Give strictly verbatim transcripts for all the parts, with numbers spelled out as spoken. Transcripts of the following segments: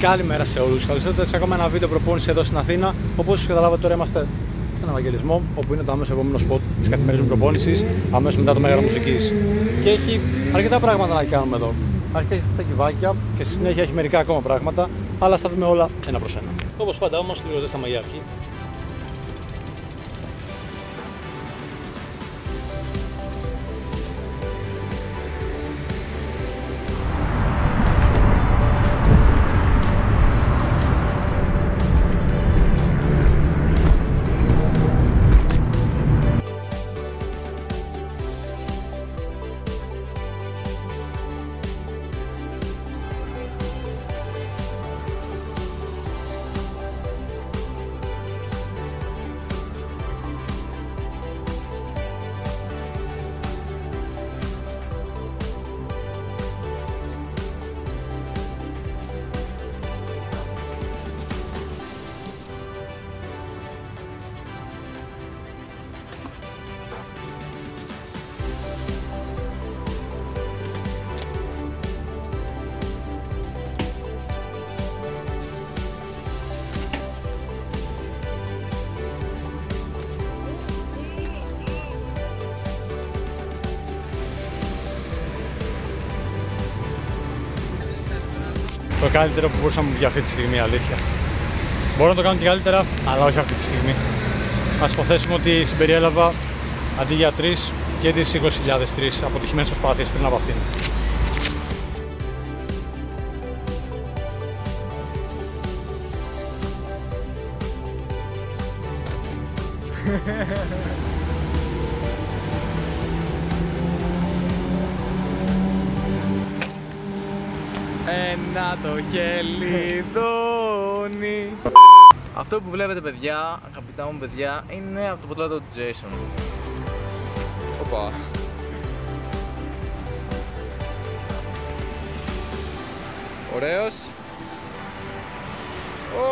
Καλημέρα σε όλους. Καλώς ήρθατε σε ακόμα ένα βίντεο προπόνηση εδώ στην Αθήνα. Όπως καταλάβατε, τώρα είμαστε στον Ευαγγελισμό, όπου είναι το αμέσως επόμενο σποτ της καθημερινής μου προπόνησης, αμέσως μετά το Μέγαρο Μουσικής. Και έχει αρκετά πράγματα να κάνουμε εδώ. Αρχικά έχει τα κυβάκια και στη συνέχεια έχει μερικά ακόμα πράγματα, αλλά θα δούμε όλα ένα προς ένα. Όπως πάντα όμως, λίγο ζέσταμα για αρχή. Το καλύτερο που μπορούσα να μου βγει αυτή τη στιγμή, αλήθεια. Μπορώ να το κάνω και καλύτερα, αλλά όχι αυτή τη στιγμή. Ας υποθέσουμε ότι συμπεριέλαβα αντί για τρεις και τις είκοσι χιλιάδες τρεις αποτυχημένες προσπάθειες πριν από αυτήν. Ένα το χελιδόνι. Αυτό που βλέπετε, παιδιά, αγαπητά μου παιδιά, είναι από το ποτλάδο του Jason. Οπα. Ωραίος. Oh.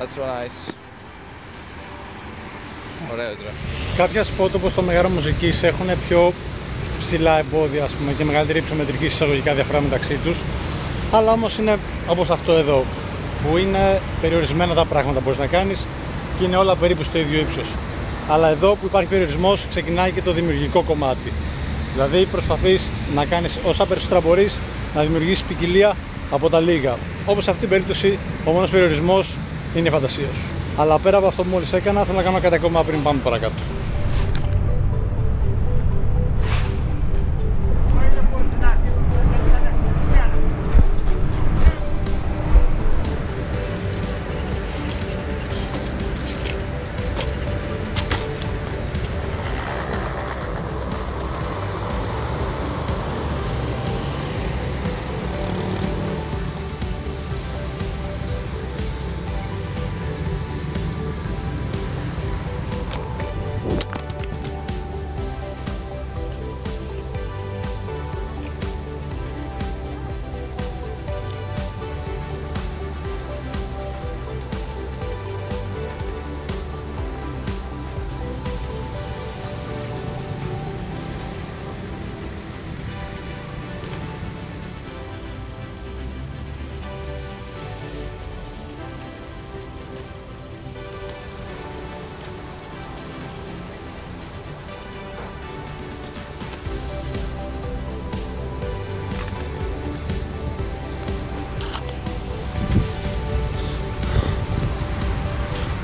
That's nice. Ωραίος, ρε. Κάποια σπότ όπως το Μέγαρο Μουσικής έχουν πιο ψηλά εμπόδια, ας πούμε, και μεγαλύτερη υψομετρική εισαγωγικά διαφορά μεταξύ τους, αλλά όμως είναι όπως αυτό εδώ, που είναι περιορισμένα τα πράγματα που μπορείς να κάνεις και είναι όλα περίπου στο ίδιο ύψος. Αλλά εδώ που υπάρχει περιορισμός ξεκινάει και το δημιουργικό κομμάτι. Δηλαδή προσπαθείς να κάνεις όσα περισσότερα μπορείς, να δημιουργήσεις ποικιλία από τα λίγα. Όπως σε αυτή την περίπτωση ο μόνος περιορισμός είναι η φαντασία σου. Αλλά πέρα από αυτό που μόλις έκανα, θέλω να κάνω κάτι ακόμα πριν πάμε παρακάτω.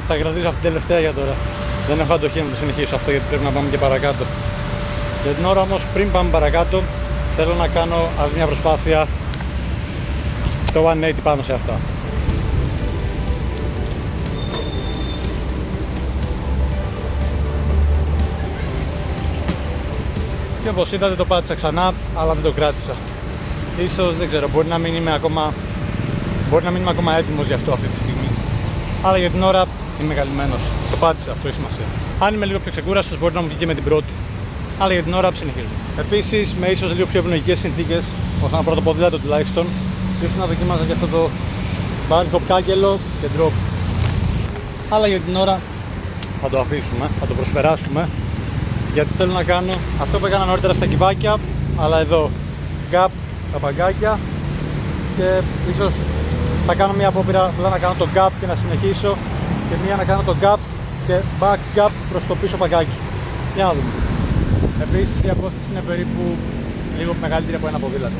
Θα κρατήσω αυτή την τελευταία για τώρα. Δεν έχω αντοχή να το συνεχίσω αυτό, γιατί πρέπει να πάμε και παρακάτω. Για την ώρα όμως, πριν πάμε παρακάτω, θέλω να κάνω άλλη μια προσπάθεια, το εκατόν ογδόντα πάνω σε αυτά. Και όπως είδατε, το πάτησα ξανά, αλλά δεν το κράτησα. Ίσως, δεν ξέρω, μπορεί να μην είμαι ακόμα, μπορεί να μην είμαι ακόμα έτοιμος γι' αυτό αυτή τη στιγμή. Αλλά για την ώρα είμαι καλυμμένος. Το πάτησα, αυτό έχει σημασία. Αν είμαι λίγο πιο ξεκούραστος, μπορεί να μου βγει και με την πρώτη. Αλλά για την ώρα συνεχίζουμε. Επίσης, με ίσως λίγο πιο ευνοϊκές συνθήκες, όσον αφορά το ποδήλατο τουλάχιστον, ίσως να δοκίμαζα και αυτό το μπάνικο κάγκελο και drop. Αλλά για την ώρα θα το αφήσουμε, θα το προσπεράσουμε. Γιατί θέλω να κάνω αυτό που έκανα νωρίτερα στα κυβάκια, αλλά εδώ. Gap τα παγκάκια και ίσως θα κάνω μια απόπειρα να κάνω το gap και να συνεχίσω και μια να κάνω το gap και back gap προς το πίσω παγκάκι. Για να δούμε. Επίσης η απόσταση είναι περίπου λίγο μεγαλύτερη από ένα ποδήλατο.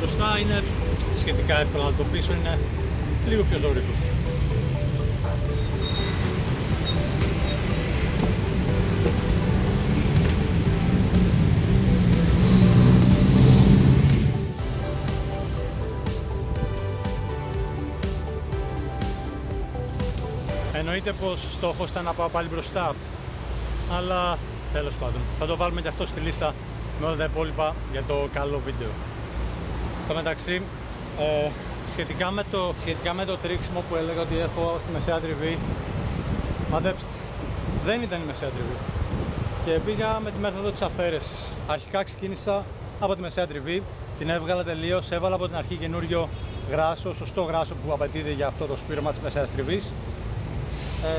Μπροστά είναι σχετικά εύκολο, να το πίσω είναι λίγο πιο ζωρικό. Εννοείται πως στόχος ήταν να πάω πάλι μπροστά, αλλά τέλος πάντων θα το βάλουμε και αυτό στη λίστα με όλα τα υπόλοιπα για το καλό βίντεο. Στο μεταξύ, ε, σχετικά, με το, σχετικά με το τρίξιμο που έλεγα ότι έχω στη μεσαία τριβή, μαντέψτε, δεν ήταν η μεσαία τριβή και πήγα με τη μέθοδο της αφαίρεσης. Αρχικά ξεκίνησα από τη μεσαία τριβή, την έβγαλα τελείως, έβαλα από την αρχή καινούριο γράσο, σωστό γράσο που απαιτείται για αυτό το σπήρωμα της μεσαίας τριβής,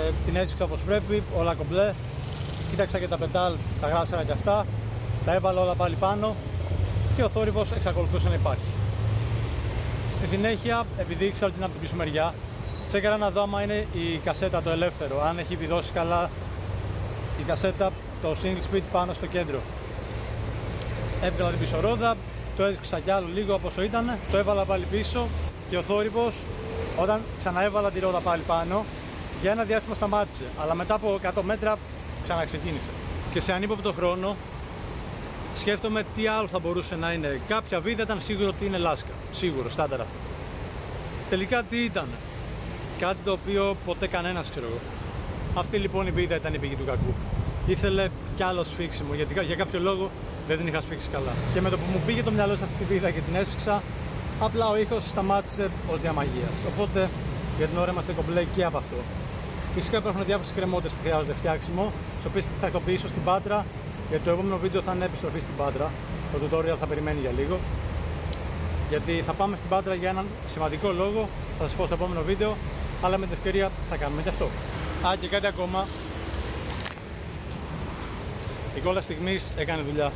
ε, την έζηξα όπως πρέπει, όλα κομπλέ, κοίταξα και τα πεντάλ, τα γράσαρα και αυτά, τα έβαλα όλα πάλι πάνω και ο θόρυβος εξακολουθούσε να υπάρχει. Στη συνέχεια, επειδή ήξερα την από την πίσω μεριά, τσέκαρα να δω άμα είναι η κασέτα το ελεύθερο, αν έχει βιδώσει καλά η κασέτα, το single speed πάνω στο κέντρο. Έβγαλα την πίσω ρόδα, το έδειξα κι άλλο λίγο από όσο ήταν, το έβαλα πάλι πίσω και ο θόρυβος, όταν ξαναέβαλα τη ρόδα πάλι πάνω, για ένα διάστημα σταμάτησε, αλλά μετά από εκατό μέτρα ξαναξεκίνησε. Και σε ανύποπτο χρόνο, σκέφτομαι τι άλλο θα μπορούσε να είναι. Κάποια βίδα ήταν σίγουρο ότι είναι λάσκα. Σίγουρο, στάνταρ αυτό. Τελικά τι ήταν? Κάτι το οποίο ποτέ κανένας, ξέρω εγώ. Αυτή λοιπόν η βίδα ήταν η πηγή του κακού. Ήθελε κι άλλο σφίξιμο, γιατί για κάποιο λόγο δεν την είχα σφίξει καλά. Και με το που μου πήγε το μυαλό σε αυτή τη βίδα και την έσφιξα, απλά ο ήχος σταμάτησε ως διαμαγείας. Οπότε για την ώρα είμαστε κομπλέ και από αυτό. Φυσικά υπάρχουν διάφορες κρεμότητες που χρειάζονται φτιάξιμο, τις οποίες θα ηθοποιήσω στην Πάτρα. Γιατί το επόμενο βίντεο θα είναι επιστροφή στην Πάτρα, το tutorial θα περιμένει για λίγο. Γιατί θα πάμε στην Πάτρα για έναν σημαντικό λόγο, θα σας πω στο επόμενο βίντεο, αλλά με την ευκαιρία θα κάνουμε και αυτό. Α, και κάτι ακόμα. Η κόλλα στιγμής έκανε δουλειά.